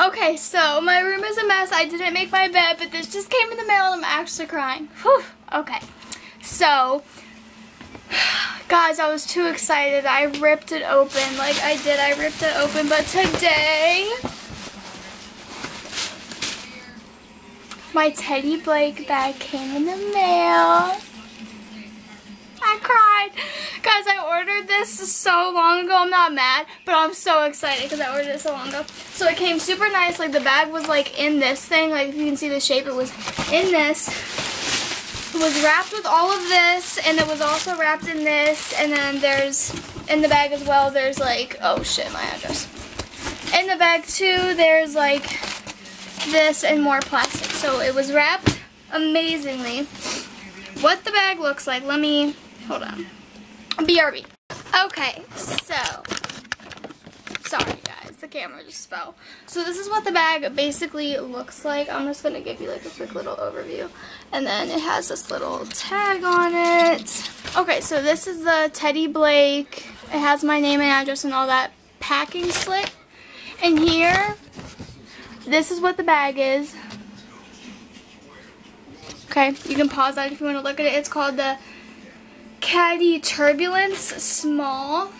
Okay, so my room is a mess. I didn't make my bed, but this just came in the mail and I'm actually crying. Whew. Okay, so guys, I was too excited. I ripped it open like I did. I ripped it open, but today my Teddy Blake bag came in the mail. I cried. Guys, I ordered this so long ago. I'm not mad, but I'm so excited because I ordered it so long ago. So it came super nice. Like, the bag was, like, in this thing. Like, if you can see the shape, it was in this. It was wrapped with all of this, and it was also wrapped in this. And then there's, in the bag as well, there's, like, oh, shit, my address. In the bag, too, there's, like, this and more plastic. So it was wrapped amazingly. What the bag looks like, let me... Hold on. BRB. Okay, so. Sorry, guys. The camera just fell. So this is what the bag basically looks like. I'm just going to give you like a quick little overview. And then it has this little tag on it. Okay, so this is the Teddy Blake. It has my name and address and all that packing slip. And here, this is what the bag is. Okay, you can pause that if you want to look at it. It's called the Caty Turbulence Small.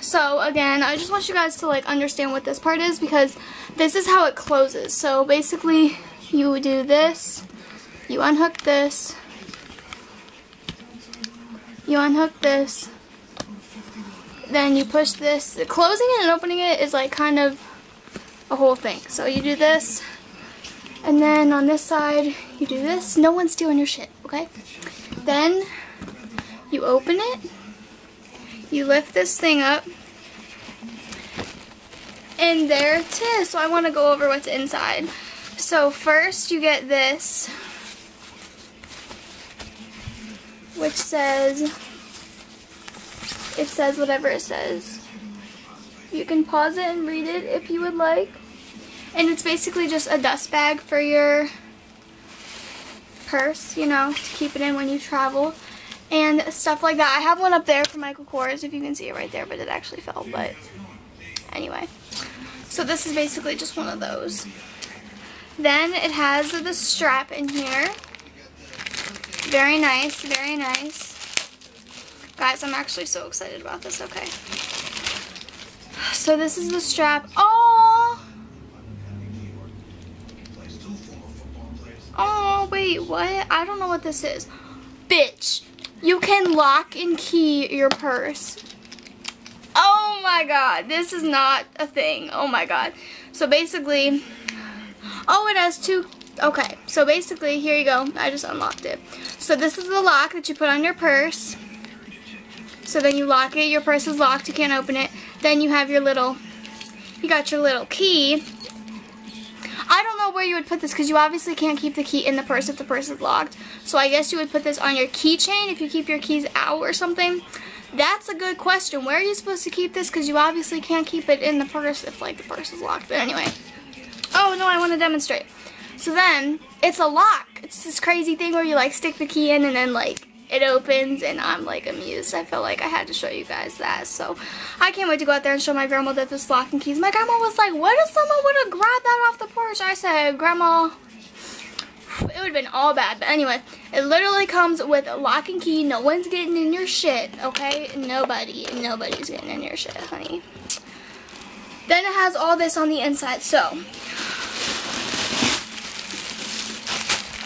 So again, I just want you guys to like understand what this part is, because this is how it closes. So basically you would do this, you unhook this, you unhook this, then you push this. Closing it and opening it is like kind of a whole thing. So you do this, and then on this side you do this. No one's stealing your shit, okay? Then you open it, you lift this thing up, and there it is. So I want to go over what's inside. So first you get this, which says, it says whatever it says. You can pause it and read it if you would like. And it's basically just a dust bag for your purse, you know, to keep it in when you travel and stuff like that. I have one up there for Michael Kors, if you can see it right there, but it actually fell, but anyway. So this is basically just one of those. Then it has the strap in here. Very nice, very nice. Guys, I'm actually so excited about this, okay. So this is the strap. Oh, wait, what? I don't know what this is. Bitch, you can lock and key your purse. Oh my god, this is not a thing. Oh my god. So basically, oh, it has two. Okay, so basically, here you go. I just unlocked it. So this is the lock that you put on your purse. So then you lock it. Your purse is locked. You can't open it. Then you have your little, you got your little key. I don't know where you would put this, because you obviously can't keep the key in the purse if the purse is locked. So I guess you would put this on your keychain if you keep your keys out or something. That's a good question. Where are you supposed to keep this? Because you obviously can't keep it in the purse if like the purse is locked. But anyway. Oh no, I want to demonstrate. So then, it's a lock. It's this crazy thing where you like stick the key in and then like it opens, and I'm like amused. I felt like I had to show you guys that. So I can't wait to go out there and show my grandma that this lock and keys. My grandma was like, what if someone would have grabbed that off the porch? I said, grandma, it would have been all bad. But anyway, it literally comes with a lock and key. No one's getting in your shit, okay? Nobody's getting in your shit, honey. Then it has all this on the inside. So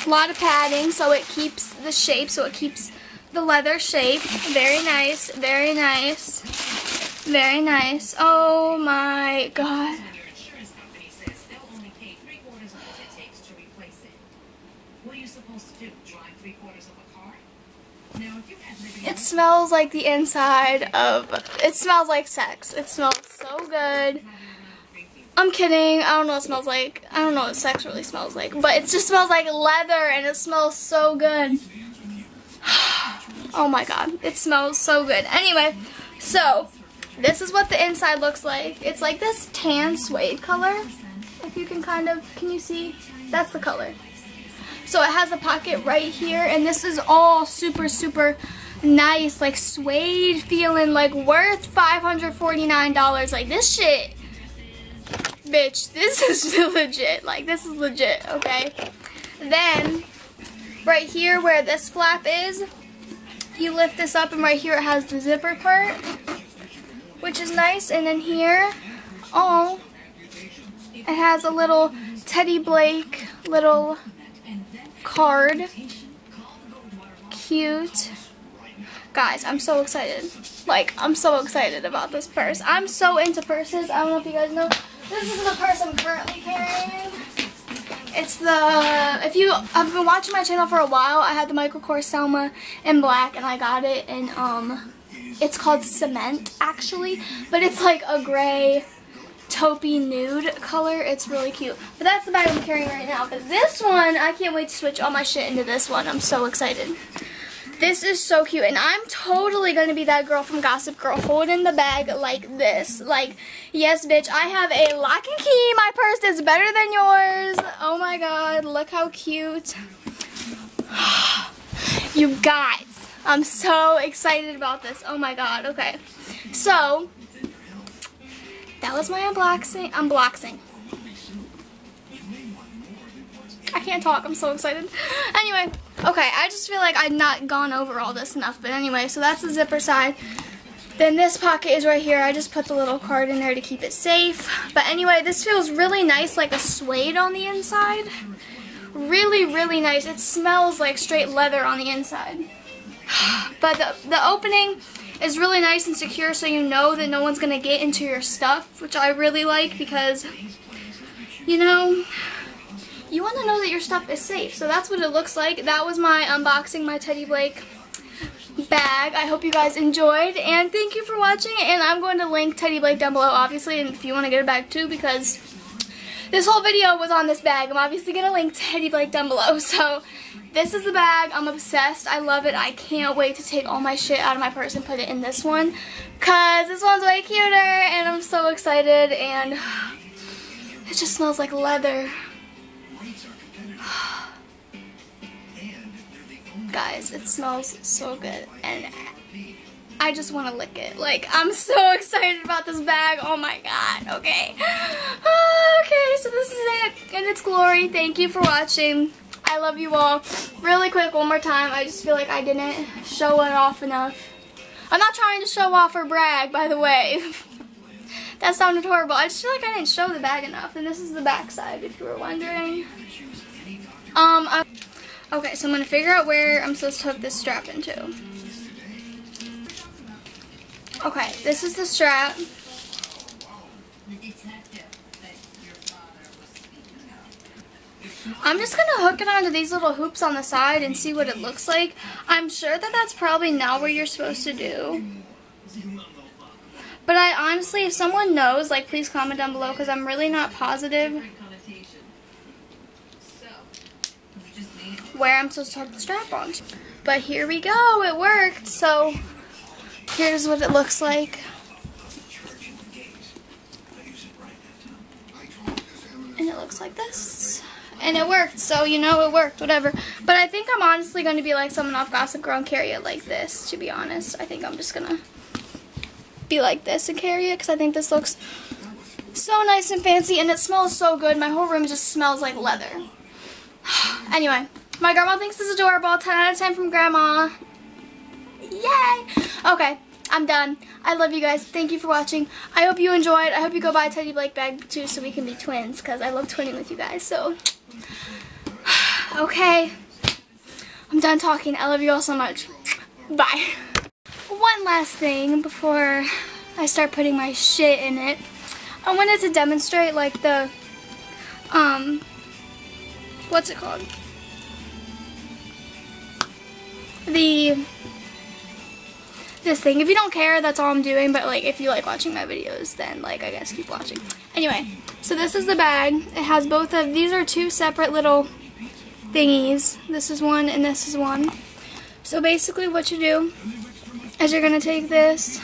a lot of padding, so it keeps the shape, so it keeps the leather shape. Very nice, very nice, very nice. Oh my god. It smells like the inside of, it smells like sex. It smells so good. I'm kidding. I don't know what it smells like. I don't know what sex really smells like. But it just smells like leather, and it smells so good. Oh my god. It smells so good. Anyway, so this is what the inside looks like. It's like this tan suede color. If you can kind of, can you see? That's the color. So it has a pocket right here, and this is all super, super nice. Like suede feeling, like worth $549. Like this shit. bitch, this is legit. Like, this is legit, okay? Then, right here where this flap is, you lift this up, and right here it has the zipper part, which is nice. And then here, oh, it has a little Teddy Blake little card. Cute. Guys, I'm so excited. Like, I'm so excited about this purse. I'm so into purses. I don't know if you guys know. This is the purse I'm currently carrying. It's the, if you have been watching my channel for a while, I had the Michael Kors Selma in black, and I got it in, it's called Cement, actually. But it's like a gray, taupey nude color. It's really cute. But that's the bag I'm carrying right now. But this one, I can't wait to switch all my shit into this one. I'm so excited. This is so cute, and I'm totally going to be that girl from Gossip Girl holding the bag like this. Like, yes, bitch, I have a lock and key. My purse is better than yours. Oh, my God. Look how cute. You guys, I'm so excited about this. Oh, my God. Okay. So, that was my unboxing. I can't talk. I'm so excited. Anyway, okay, I just feel like I've not gone over all this enough. But anyway, so that's the zipper side. Then this pocket is right here. I just put the little card in there to keep it safe. But anyway, this feels really nice, like a suede on the inside. Really, really nice. It smells like straight leather on the inside. But the opening is really nice and secure, so you know that no one's going to get into your stuff, which I really like because, you know, you want to know that your stuff is safe. So that's what it looks like. That was my unboxing, my Teddy Blake bag. I hope you guys enjoyed, and thank you for watching. And I'm going to link Teddy Blake down below, obviously, and if you want to get a bag too, because this whole video was on this bag. I'm obviously going to link Teddy Blake down below. So this is the bag. I'm obsessed. I love it. I can't wait to take all my shit out of my purse and put it in this one, because this one's way cuter, and I'm so excited, and it just smells like leather. Guys, it smells so good, and I just want to lick it. Like, I'm so excited about this bag. Oh my God, okay. Okay, so this is it in its glory. Thank you for watching. I love you all. Really quick, one more time. I just feel like I didn't show it off enough. I'm not trying to show off or brag, by the way. That sounded horrible. I just feel like I didn't show the bag enough, and this is the back side, if you were wondering. Okay, so I'm going to figure out where I'm supposed to hook this strap into. Okay, this is the strap. I'm just going to hook it onto these little hoops on the side and see what it looks like. I'm sure that that's probably not what you're supposed to do. But I honestly, if someone knows, like, please comment down below, because I'm really not positive where I'm supposed to hook the strap on. But here we go, it worked. So here's what it looks like. And it looks like this. And it worked, so you know it worked, whatever. But I think I'm honestly going to be like someone off Gossip Girl and carry it like this, to be honest. I think I'm just going to be like this and carry it, because I think this looks so nice and fancy, and it smells so good. My whole room just smells like leather. Anyway, my grandma thinks this is adorable. 10 out of 10 from grandma. Yay! Okay, I'm done. I love you guys. Thank you for watching. I hope you enjoyed. I hope you go buy a Teddy Blake bag too, so we can be twins, because I love twinning with you guys. So, okay. I'm done talking. I love you all so much. Bye. One last thing before I start putting my shit in it. I wanted to demonstrate, like, the, what's it called? This thing. If you don't care, that's all I'm doing, but, like, if you like watching my videos, then, like, I guess keep watching. Anyway, so this is the bag. It has both of, these are two separate little thingies. This is one and this is one. So basically what you do is you're gonna take this,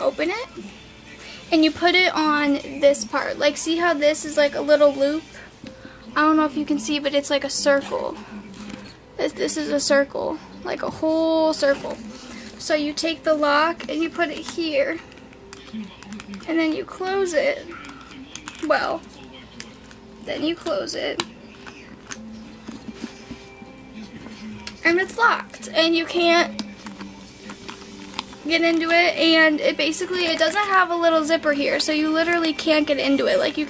open it, and you put it on this part. Like, see how this is like a little loop? I don't know if you can see, but it's like a circle. This is a circle, like a whole circle. So you take the lock and you put it here, and then you close it. Well, then you close it, and it's locked, and you can't get into it. And it basically, it doesn't have a little zipper here, so you literally can't get into it. Like, you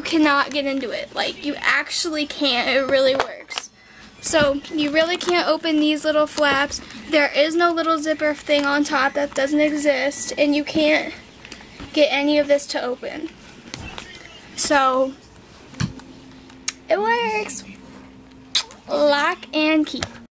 cannot get into it. Like, you actually can't. It really works. So you really can't open these little flaps. There is no little zipper thing on top. That doesn't exist, and you can't get any of this to open. So it works. Lock and key.